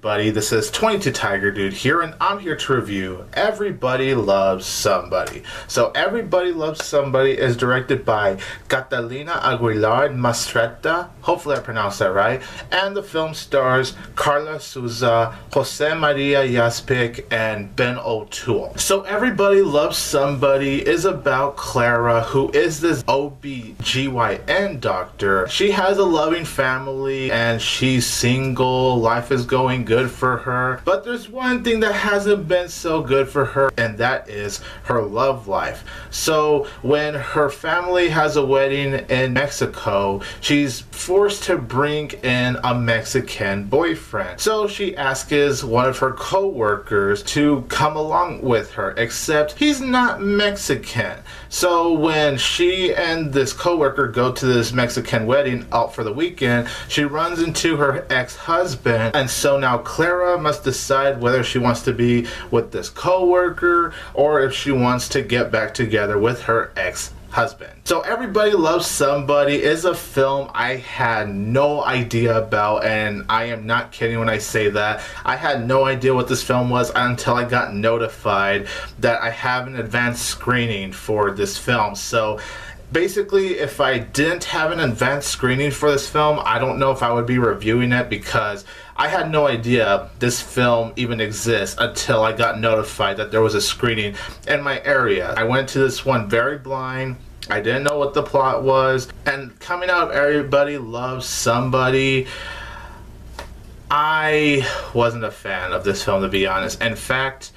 everybody, this is 22TigerDude here, and I'm here to review Everybody Loves Somebody. So Everybody Loves Somebody is directed by Catalina Aguilar Mastretta, hopefully I pronounced that right, and the film stars Karla Souza, José María Yazpik, and Ben O'Toole. So Everybody Loves Somebody is about Clara, who is this OBGYN doctor. She has a loving family and she's single. Life is going good for her, but there's one thing that hasn't been so good for her, and that is her love life. So when her family has a wedding in Mexico, she's forced to bring in a Mexican boyfriend. So she asks one of her co-workers to come along with her, except he's not Mexican. So when she and this co-worker go to this Mexican wedding out for the weekend, she runs into her ex-husband. And so now Clara must decide whether she wants to be with this co-worker or if she wants to get back together with her ex-husband. So Everybody Loves Somebody is a film I had no idea about, and I am not kidding when I say that. I had no idea what this film was until I got notified that I have an advanced screening for this film. So basically, if I didn't have an advanced screening for this film, I don't know if I would be reviewing it, because I had no idea this film even exists until I got notified that there was a screening in my area. I went to this one very blind. I didn't know what the plot was. And coming out of Everybody Loves Somebody, I wasn't a fan of this film, to be honest. In fact,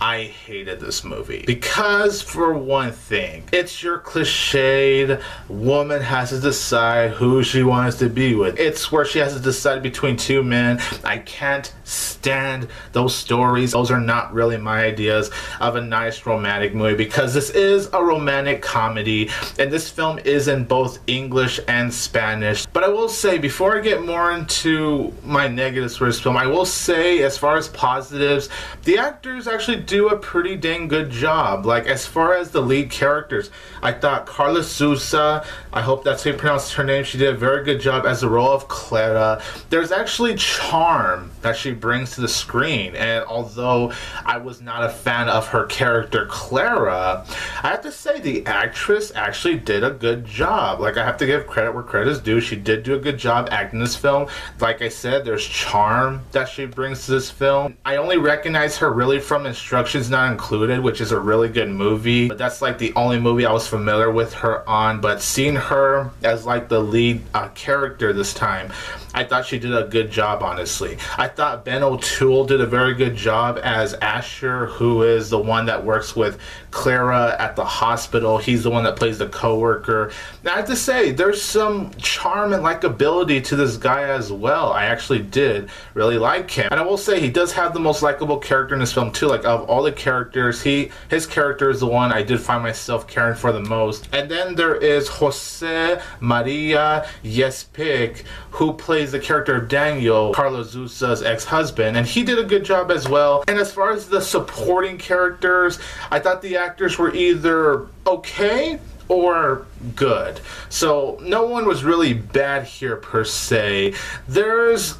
I hated this movie because, for one thing, it's your cliched woman has to decide who she wants to be with. It's where she has to decide between two men. I can't stand those stories. Those are not really my ideas of a nice romantic movie, because this is a romantic comedy, and this film is in both English and Spanish. But I will say, before I get more into my negatives for this film, I will say, as far as positives, the actors actually do a pretty dang good job. Like, as far as the lead characters, I thought Karla Souza, I hope that's how you pronounce her name, she did a very good job as the role of Clara. There's actually charm that she brings to the screen, and although I was not a fan of her character Clara, I have to say the actress actually did a good job. Like, I have to give credit where credit is due. She did do a good job acting this film. Like I said, there's charm that she brings to this film. I only recognize her really from Instructions Not Included, which is a really good movie, but that's like the only movie I was familiar with her on. But seeing her as like the lead character this time, I thought she did a good job, honestly. I thought Ben O'Toole did a very good job as Asher, who is the one that works with Clara at the hospital. He's the one that plays the co-worker. Now, I have to say, there's some charm and likability to this guy as well. I actually did really like him. And I will say, he does have the most likable character in this film too. Like, of all the characters, his character is the one I did find myself caring for the most. And then there is José María Yazpik, who plays the character of Daniel, Karla Souza's ex-husband, and he did a good job as well. And as far as the supporting characters, I thought the actors were either okay or good. So no one was really bad here per se. There's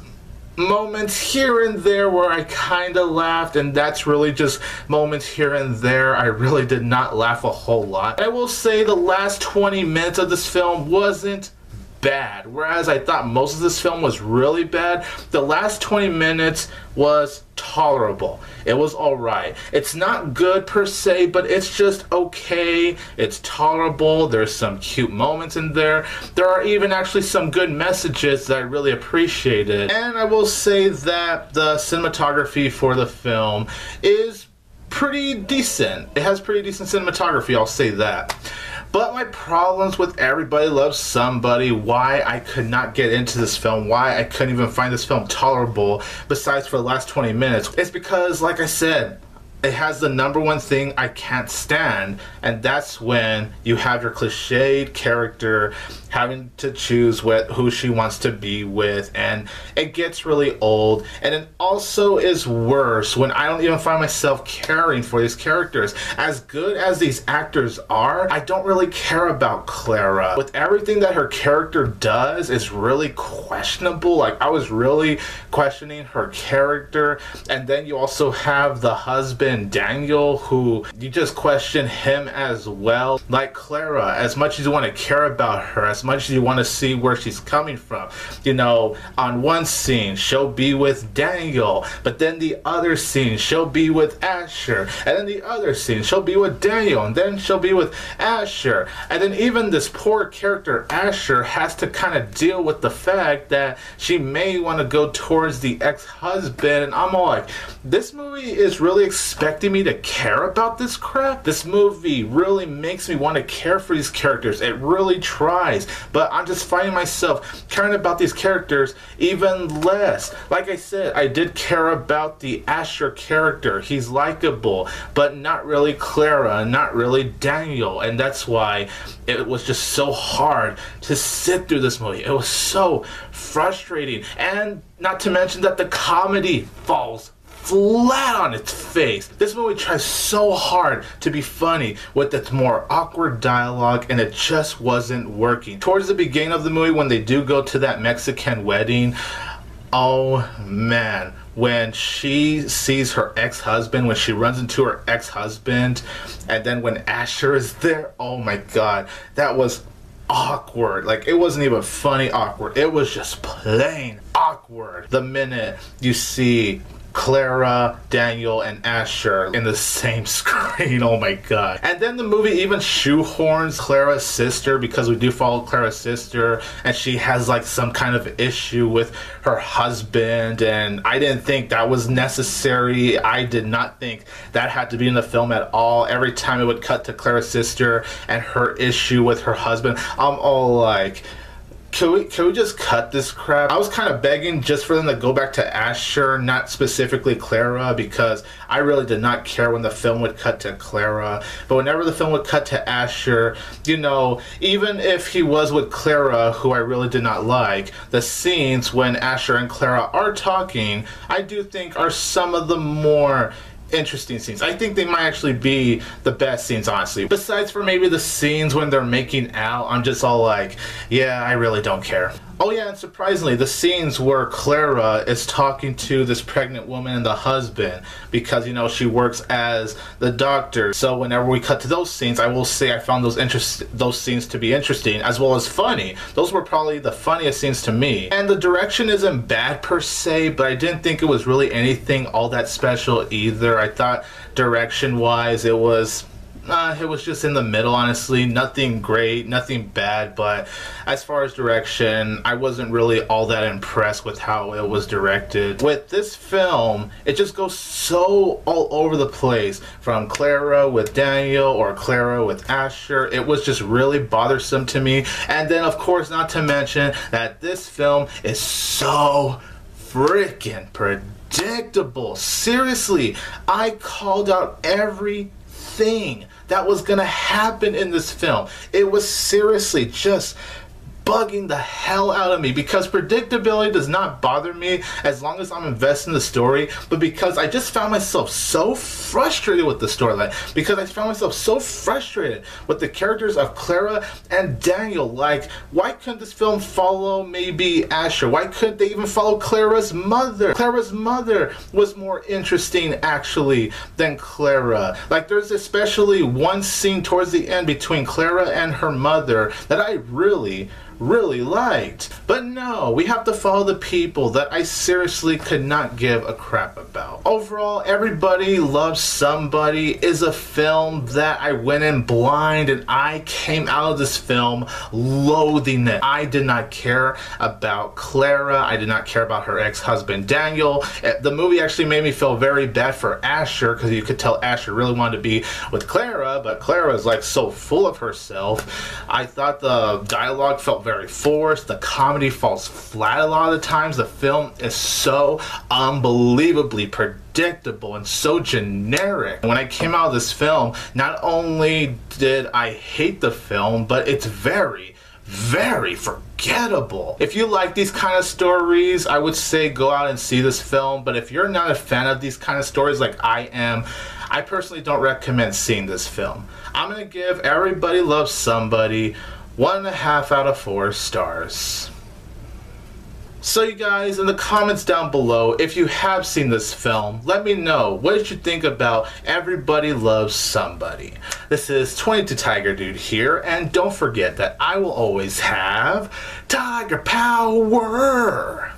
moments here and there where I kind of laughed, and that's really just moments here and there. I really did not laugh a whole lot. I will say the last 20 minutes of this film wasn't bad, whereas I thought most of this film was really bad. The last 20 minutes was tolerable. It was alright. It's not good per se, but it's just okay. It's tolerable. There's some cute moments in there. There are even actually some good messages that I really appreciated. And I will say that the cinematography for the film is pretty decent. It has pretty decent cinematography, I'll say that. But my problems with Everybody Loves Somebody, why I could not get into this film, why I couldn't even find this film tolerable besides for the last 20 minutes, it's because, like I said, it has the number one thing I can't stand, and that's when you have your cliched character having to choose what, who she wants to be with, and it gets really old. And it also is worse when I don't even find myself caring for these characters. As good as these actors are, I don't really care about Clara. With everything that her character does is really questionable. Like, I was really questioning her character. And then you also have the husband, Daniel, who you just question him as well. Like Clara, as much as you want to care about her, as much as you want to see where she's coming from, you know, on one scene she'll be with Daniel, but then the other scene she'll be with Asher, and then the other scene she'll be with Daniel, and then she'll be with Asher, and then even this poor character Asher has to kind of deal with the fact that she may want to go towards the ex-husband. And I'm all like, this movie is really expecting me to care about this crap? This movie really makes me want to care for these characters. It really tries, but I'm just finding myself caring about these characters even less. Like I said, I did care about the Asher character. He's likable, but not really Clara, not really Daniel, and that's why it was just so hard to sit through this movie. It was so frustrating, and not to mention that the comedy falls flat on its face. This movie tries so hard to be funny with its more awkward dialogue, and it just wasn't working. Towards the beginning of the movie, when they do go to that Mexican wedding, oh man, when she sees her ex-husband, when she runs into her ex-husband, and then when Asher is there, oh my god, that was awkward. Like, it wasn't even funny awkward, it was just plain awkward. The minute you see Clara, Daniel, and Asher in the same screen, oh my god. And then the movie even shoehorns Clara's sister, because we do follow Clara's sister, and she has like some kind of issue with her husband, and I didn't think that was necessary. I did not think that had to be in the film at all. Every time it would cut to Clara's sister and her issue with her husband, I'm all like, Can we just cut this crap? I was kind of begging just for them to go back to Asher, not specifically Clara, because I really did not care when the film would cut to Clara. But whenever the film would cut to Asher, you know, even if he was with Clara, who I really did not like, the scenes when Asher and Clara are talking, I do think are some of the more interesting scenes. I think they might actually be the best scenes, honestly. Besides for maybe the scenes when they're making out, I'm just all like, yeah, I really don't care. Oh yeah, and surprisingly, the scenes where Clara is talking to this pregnant woman and the husband, because, you know, she works as the doctor. So whenever we cut to those scenes, I will say I found those scenes to be interesting, as well as funny. Those were probably the funniest scenes to me. And the direction isn't bad per se, but I didn't think it was really anything all that special either. I thought direction-wise it was just in the middle, honestly. Nothing great, nothing bad, but as far as direction, I wasn't really all that impressed with how it was directed. With this film, it just goes so all over the place, from Clara with Daniel or Clara with Asher. It was just really bothersome to me. And then, of course, not to mention that this film is so freaking predictable. Seriously, I called out every thing that was gonna happen in this film. It was seriously just bugging the hell out of me, because predictability does not bother me as long as I'm invested in the story, but because I just found myself so frustrated with the storyline, because I found myself so frustrated with the characters of Clara and Daniel. Like, why couldn't this film follow maybe Asher? Why couldn't they even follow Clara's mother? Clara's mother was more interesting actually than Clara. Like, there's especially one scene towards the end between Clara and her mother that I really liked. But no, we have to follow the people that I seriously could not give a crap about. Overall, Everybody Loves Somebody is a film that I went in blind, and I came out of this film loathing it. I did not care about Clara. I did not care about her ex-husband Daniel. The movie actually made me feel very bad for Asher, because you could tell Asher really wanted to be with Clara, but Clara is like so full of herself. I thought the dialogue felt very forced. The comedy falls flat a lot of the times. The film is so unbelievably predictable. predictable and so generic. When I came out of this film, not only did I hate the film, but it's very, very forgettable. If you like these kind of stories, I would say go out and see this film, but if you're not a fan of these kind of stories like I am, I personally don't recommend seeing this film. I'm gonna give Everybody Loves Somebody 1.5 out of 4 stars. So you guys, in the comments down below, if you have seen this film, let me know, what did you think about Everybody Loves Somebody? This is 22TigerDude here, and don't forget that I will always have Tiger Power!